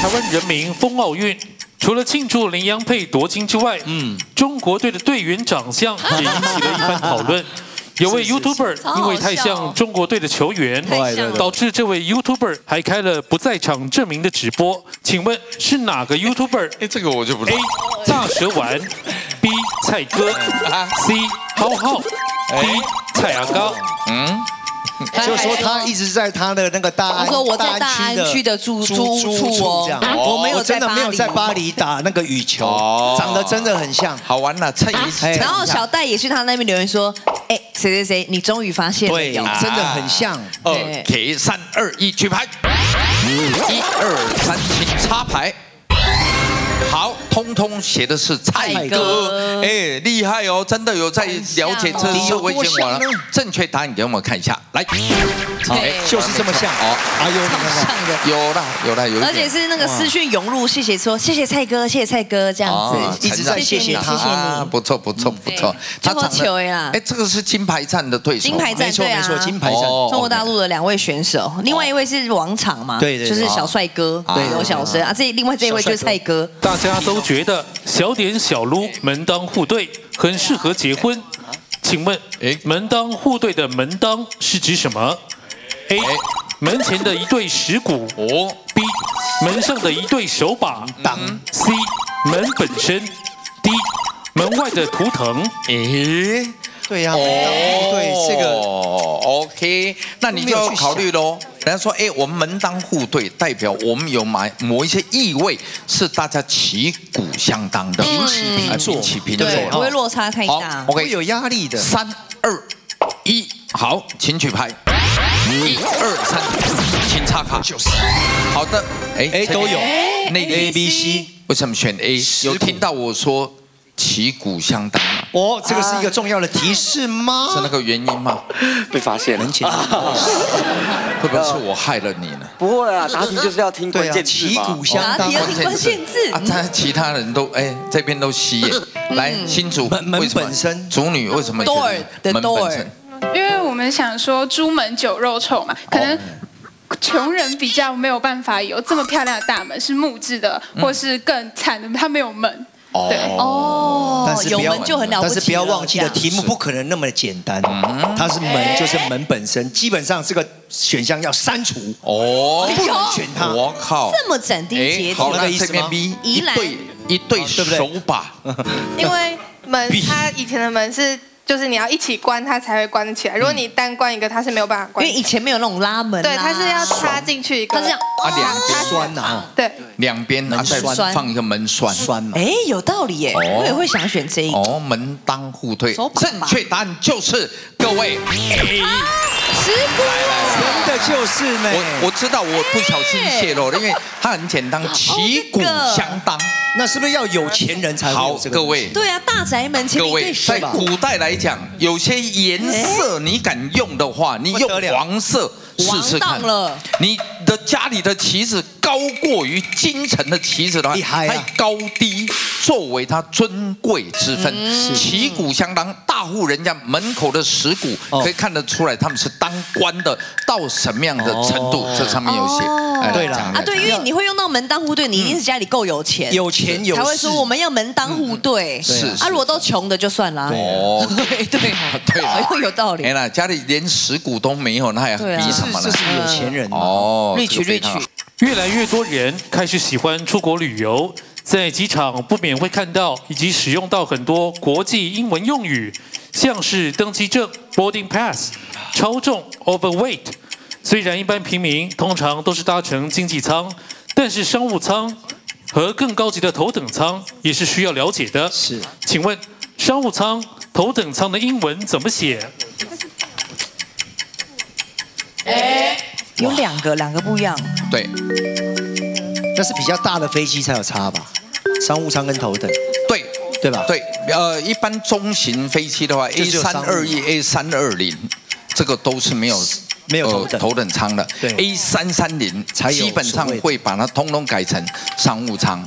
台湾人民疯奥运。 除了庆祝林洋配夺金之外，中国队的队员长相也引起了一番讨论。有位 YouTuber 因为太像中国队的球员，导致这位 YouTuber 还开了不在场证明的直播。请问是哪个 YouTuber？ 这个我就不知道。A. 大蛇丸 ，B. 蔡哥 ，C. 浩浩 ，D. 蔡阿高。就说他一直在他的那个大安，我在大安区的住处哦，我没有真的没有在巴黎打那个羽球，长得真的很像，好玩了。然后小戴也去他那边留言说，哎，谁谁谁，你终于发现了，对，真的很像。OK， 3、2、1，举牌。1、2、3，请插牌。 好，通通写的是蔡哥，哎，厉害哦，真的有在了解这社会新闻了。正确答案给我们看一下，来，哎，就是这么像哦，哎呦，有啦有啦有，而且是那个私讯涌入，谢谢说谢谢蔡哥，谢谢蔡哥这样子，一直在谢谢他，不错不错不错，中国球啦，哎，这个是金牌战的对手，金牌战对啊，金牌战，中国大陆的两位选手，另外一位是王昶嘛，对对，就是小帅哥，对，有小生啊，这另外这一位就是蔡哥。 大家都觉得小典小撸门当户对，很适合结婚。请问，门当户对的门当是指什么 ？A. 门前的一对石鼓 ，B. 门上的一对手把 ，C. 门本身 ，D. 门外的图腾。对呀，对这个 ，OK， 那你就要考虑喽。 人家说，哎，我们门当户对，代表我们有某一些意味是大家旗鼓相当的，平起平坐，平起平坐，不会落差太大，不会有压力的。3、2、1，好，请举牌。1、2、3，请插卡。好的，哎，都有。那个 A、B、C， 为什么选 A？ 有听到我说？ 旗鼓相当嘛？哦，这个是一个重要的提示吗？是那个原因吗？被发现了，会不会是我害了你呢？不会啊，答题就是要听关键字嘛。旗鼓相当，关键字啊！他其他人都哎，这边都吸引。来，新竹门本身，竹女为什么？门本身，因为我们想说朱门酒肉臭嘛，可能。 穷人比较没有办法有这么漂亮的大门，是木质的，或是更惨的，它没有门。对哦，但是不要，但是不要忘记了，题目不可能那么简单。它是门，就是门本身，基本上这个选项要删除哦，不能选它。我靠，这么斩钉截铁，好，那这边 B 一对手把，因为门它以前的门是。 就是你要一起关它才会关得起来，如果你单关一个，它是没有办法关。因为以前没有那种拉门，对，它是要插进去一个，它这样啊，两边栓呐，对，两边拿再放一个门栓嘛。哎，有道理耶，我也会想选这一个。哦，门当户对，正确答案就是各位 A。 石鼓，真的就是呢。我知道我不小心泄露了，因为它很简单，旗鼓相当。 那是不是要有钱人才好？各位，对啊，大宅门前一对手把。在古代来讲，有些颜色你敢用的话，你用黄色试试看。你的家里的旗子高过于京城的旗子的话，它高低作为它尊贵之分，旗鼓相当。大户人家门口的石鼓可以看得出来，他们是当官的到什么样的程度，这上面有写。对了啊，对，因为你会用到门当户对，你一定是家里够有钱。 才会说我们要门当户对，是啊，如果都穷的就算啦。哦，对对对，好像有道理。哎啦，家里连石鼓都没有，那还比什么呢？这是有钱人哦。瑞曲，越来越多人开始喜欢出国旅游，在机场不免会看到以及使用到很多国际英文用语，像是登机证 （boarding pass）、超重 （overweight）。虽然一般平民通常都是搭乘经济舱，但是商务舱。 和更高级的头等舱也是需要了解的。是，请问商务舱、头等舱的英文怎么写？哎，有两个不一样。对，那是比较大的飞机才有差吧？商务舱跟头等。对，对吧？对，一般中型飞机的话 ，A321、A320， 这个都是没有头等舱的 ，A330 基本上会把它通通改成商务舱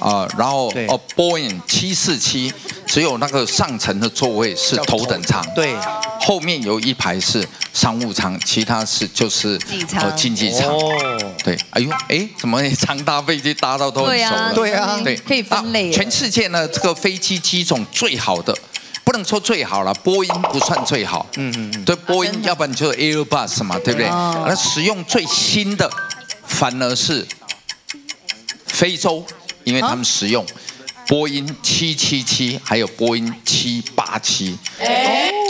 啊，然后Boeing 747只有那个上层的座位是头等舱，对，后面有一排是商务舱，其他是就是经济舱。对，哎呦，哎，怎么常搭飞机搭到都很熟了？对啊，对，可以分类。全世界呢，这个飞机机种最好的。 不能说最好了，波音不算最好。对，波音，要不然就是 Airbus 嘛，对不对？那使用最新的，反而是非洲，因为他们使用波音777，还有波音787，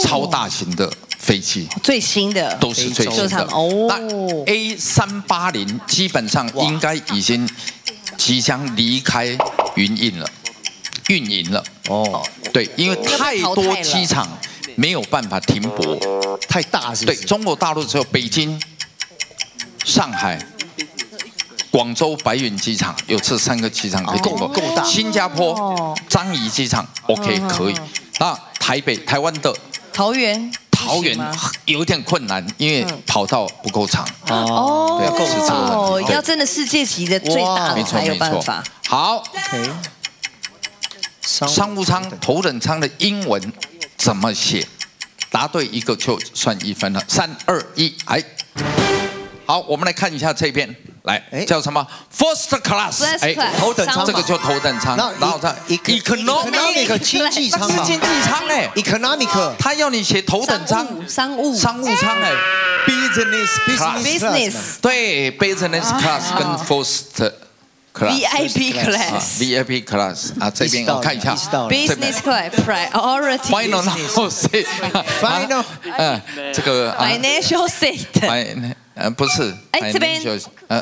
超大型的飞机，最新的都是最新的。那 A380 基本上应该已经即将离开运营了。 哦，对，因为太多机场没有办法停泊，太大是。对，中国大陆只有北京、上海、广州白云机场有这3个机场可以停泊，够大。新加坡樟宜机场 OK 可以，那台北台湾的桃园有点困难，因为跑道不够长。哦，对，够长。哦，要真的世界级的最大的才有办法。好。 商务舱、头等舱的英文怎么写？答对一个就算1分了。3、2、1，来。好，我们来看一下这边，来叫什么 ？First class， 哎，头等舱，这个就头等舱。然后它 economic 经济舱嘛，经济舱哎 ，economic， 他要你写头等舱，商务舱哎 ，business， 对 ，business class 跟 first。 VIP class，VIP class 啊，这边我看一下 ，Business class priority，Final state，Final， 这个 Financial state， 不是，哎，这边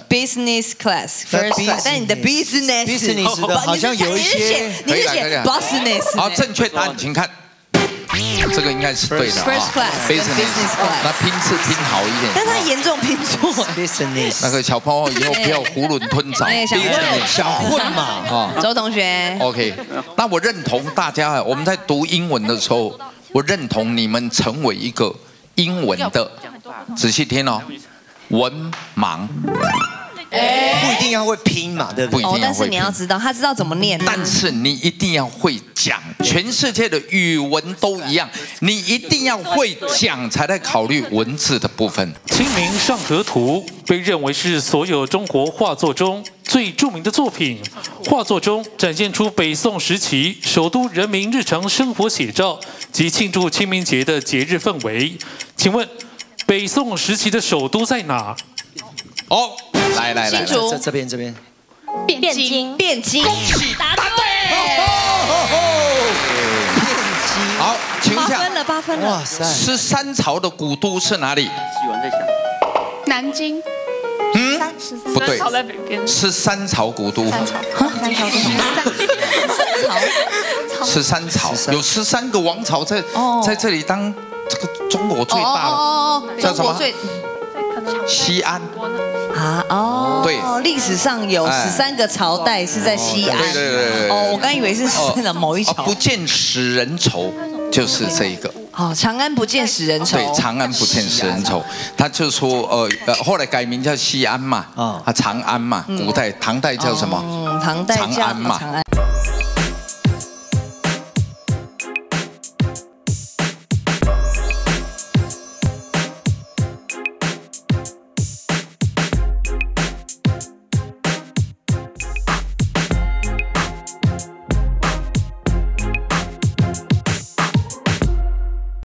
Business class first class， 但你的 Business 的好像有一些，你是写 Business， 好，正确答案请看。 这个应该是对的啊 ，business class， 那拼字拼好一点。但他严重拼错 ，business。那个小朋友以后不要囫囵吞枣，小混嘛啊。周同学 ，OK， 那我认同大家，我们在读英文的时候，我认同你们成为一个英文的，仔细听哦，文盲。 不一定要会拼嘛，对不对？哦，但是你要知道，他知道怎么念。但是你一定要会讲，全世界的语文都一样，你一定要会讲，才在考虑文字的部分。《清明上河图》被认为是所有中国画作中最著名的作品，画作中展现出北宋时期首都人民日常生活写照及庆祝清明节的节日氛围。请问，北宋时期的首都在哪？哦。 来，这边，汴京，答对，好，请讲，8分了，哇塞，13朝的古都是哪里？南京，不对，是13朝古都，13朝，有13个王朝在这里当这个中国最大的，叫什么？ 西安啊，哦，对，历史上有13个朝代是在西安。对。哦，我刚以为是某一朝。不见使人愁，就是这一个。哦，长安不见使人愁。对，长安不见使人愁，他就说后来改名叫西安嘛，啊，长安嘛，古代唐代叫什么？唐代叫长安嘛。